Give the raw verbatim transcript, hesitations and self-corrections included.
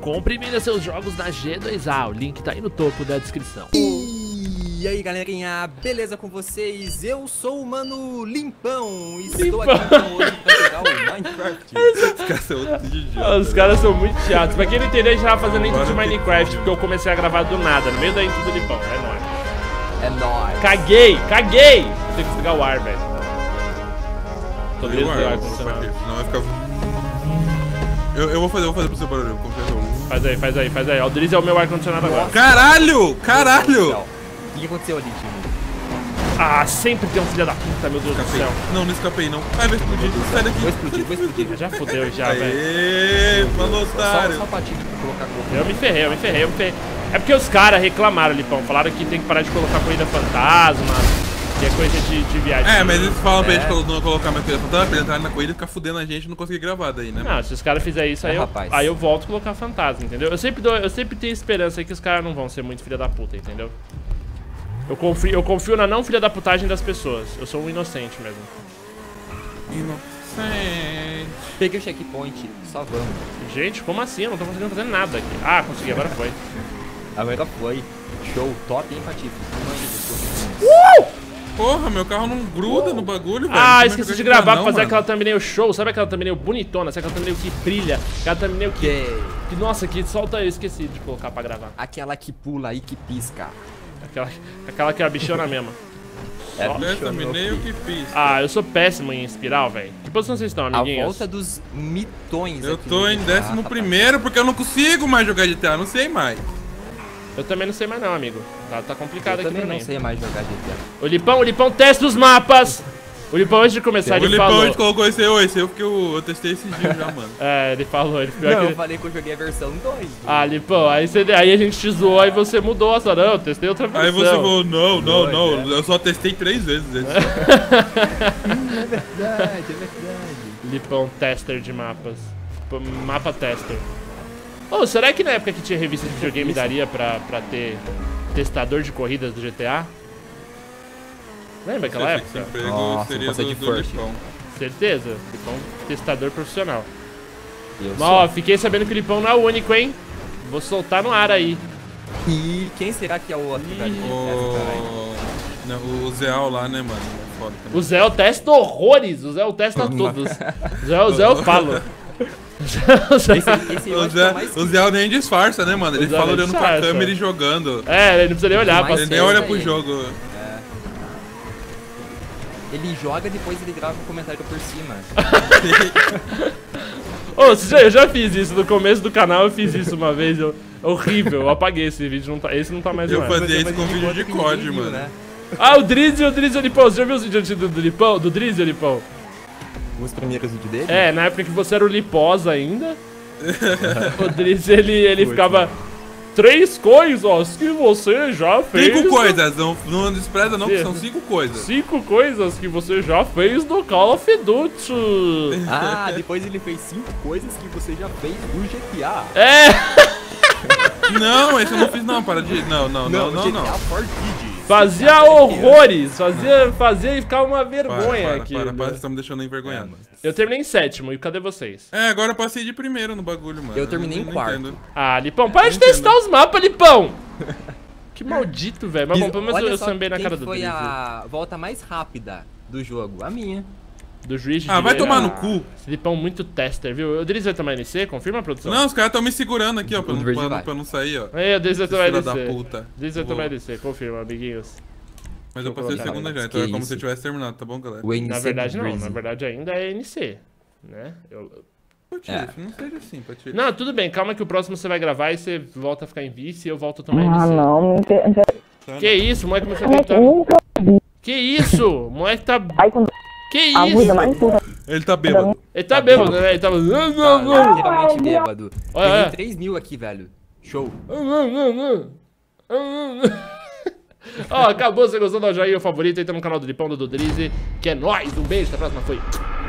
compre e venda seus jogos na G dois A. O link tá aí no topo da descrição. E aí, galerinha, beleza com vocês? Eu sou o Mano Limpão e estou aqui então hoje pra jogar o Minecraft. Os caras são muito idiotas. Os caras são muito chatos. Pra quem não entendeu, a gente tava fazendo intro de Minecraft porque eu comecei a gravar do nada, no meio da intro do Limpão. É nóis. É nóis. Caguei, caguei. Vou ter que desligar o ar, velho. Tô preso do ar condicionado. Não vai ficar... Eu, eu vou fazer, eu vou fazer pro seu barulho. Faz aí, faz aí, faz aí. O Dodrizzy é o meu ar condicionado agora. Caralho, caralho. O que aconteceu ali, time? Ah, sempre tem um filho da puta, meu Deus escapei. do céu. Não, não escapei, não. Ai, vai explodir, sai daqui. Vou explodir, vou explodir. Já fodeu, já, velho. Aê, mano, otário. Só, só pra colocar corrida. Eu me ferrei, eu me ferrei, eu me ferrei. É porque os caras reclamaram, Lipão. Falaram que tem que parar de colocar corrida fantasma, que é coisa de, de viagem. É, mas eles falam é. pra gente não colocar mais corrida fantasma, pra eles entrarem na corrida e ficar fudendo a gente e não conseguir gravar daí, né? Não, se os caras fizerem isso, aí, é, eu, aí eu volto a colocar fantasma, entendeu? Eu sempre, dou, eu sempre tenho esperança aí que os caras não vão ser muito filha da puta, entendeu? Eu confio, eu confio na não filha da putagem das pessoas. Eu sou um inocente mesmo. Inocente. Peguei o checkpoint, só vamos. Gente, como assim? Eu não tô conseguindo fazer nada aqui. Ah, consegui, agora foi. Agora foi. Show, top, hein, Patife? Uh! Porra, meu carro não gruda uh! no bagulho, velho. Ah, esqueci de gravar pra fazer mano. aquela thumbnail show. Sabe aquela thumbnail bonitona? Sabe aquela thumbnail que brilha? Aquela thumbnail que... que... Nossa, que solta... Eu esqueci de colocar pra gravar. Aquela que pula aí, que pisca. Aquela, aquela que é a bichona mesma. É a bichona que fiz. Ah, eu sou péssimo em espiral, velho. Que posição vocês estão, amiguinhos? A volta dos mitões. Eu aqui tô em décimo primeiro porque eu não consigo mais jogar G T A, não sei mais. Eu também não sei mais não, amigo. Tá, tá complicado eu aqui pra mim. Eu também não sei mais jogar G T A. O Lipão, o Lipão testa os mapas. O Lipão, antes de começar, ele falou... O Lipão, a gente colocou esse eu, esse eu, porque eu, eu testei esse dia já, mano. É, ele falou, ele falou... Não, aquele... eu falei que eu joguei a versão dois. Ah, Lipão, aí, você, aí a gente te zoou e você mudou a sua... Não, eu testei outra versão. Aí você falou, não, não, dois, não, é. eu só testei três vezes esse. É verdade, é verdade. Lipão, tester de mapas. Mapa tester. Oh, será que na época que tinha revista de videogame daria pra, pra ter testador de corridas do G T A? Lembra aquela época? Nossa, seria do, de do Lipão. Certeza, Lipão testador profissional. Mas, ó, fiquei sabendo que o Lipão não é o único, hein? Vou soltar no ar aí. E quem será que é o outro? O... Não, o Zéu lá, né, mano? Foda o Zéu testa horrores, o Zéu testa todos. O Zéu, o Zéu fala. esse, esse o, Zé, é o Zé nem disfarça, né, mano? Ele fala olhando disfarça. pra câmera e jogando. É, ele não precisa nem olhar, parceiro. Ele nem olha pro jogo. Ele joga e depois ele grava um comentário por cima. Ô, oh, eu já fiz isso, no começo do canal eu fiz isso uma vez, eu, horrível, eu apaguei esse vídeo, não tá, esse não tá mais Eu mais. fazia isso com vídeo de C O D, mano. Né? Ah, o Drizzy, o Drizzy, o Lipão, você já viu os vídeos do, do Lipão, do Drizzy, o Lipão? Os primeiros vídeos dele? É, na época que você era o Lipós ainda, o Drizzy, ele, ele ficava... Três coisas que você já fez... Cinco coisas, não, não despreza não, que são cinco coisas. Cinco coisas que você já fez no Call of Duty. Ah, depois ele fez cinco coisas que você já fez no G T A. É! Não, esse eu não fiz não, para de... Não, não, não, não, não. Fazia horrores, fazia, fazia e ficava uma vergonha para, para, aqui. Para, para, para, vocês estão me deixando envergonhado. Eu terminei em sétimo, e cadê vocês? É, agora eu passei de primeiro no bagulho, mano. Eu terminei eu não, em quarto. Entendo. Ah, Lipão, para é, de testar entendo. os mapas, Lipão! Que maldito, velho. Mas bom, pelo menos eu sambei na cara do Dodrizzy. Foi a volta mais rápida do jogo, a minha. Do juiz de Ah, vai tomar ah, no cu. Esse Lipão muito tester, viu? O Dodrizzy vai tomar N C? Confirma a produção? Não, os caras estão me segurando aqui, ó, pra, não, pra, pra não sair, ó. É, o Dodrizzy vai tomar N C. O Dodrizzy vai tomar N C, confirma, amiguinhos. Mas eu passei a segunda já, então é como se eu tivesse terminado, tá bom, galera? Na verdade não, na verdade ainda é N C, né? Eu... Patife, não seja assim, Patife. Não, tudo bem, calma que o próximo você vai gravar e você volta a ficar em vice e eu volto a tomar N C. Ah, não, não. Que isso, moleque começou a tentar. Que isso, moleque tá... Que isso? Ele tá bêbado. Ele tá bêbado, né? Ele tá literalmente bêbado. Tem três mil aqui, velho. Show. Ó, acabou. Se você gostou, dá o joinha, o favorito. Entra no canal do Lipão, do Dodrizzy. Que é nóis. Um beijo. Até a próxima. Foi.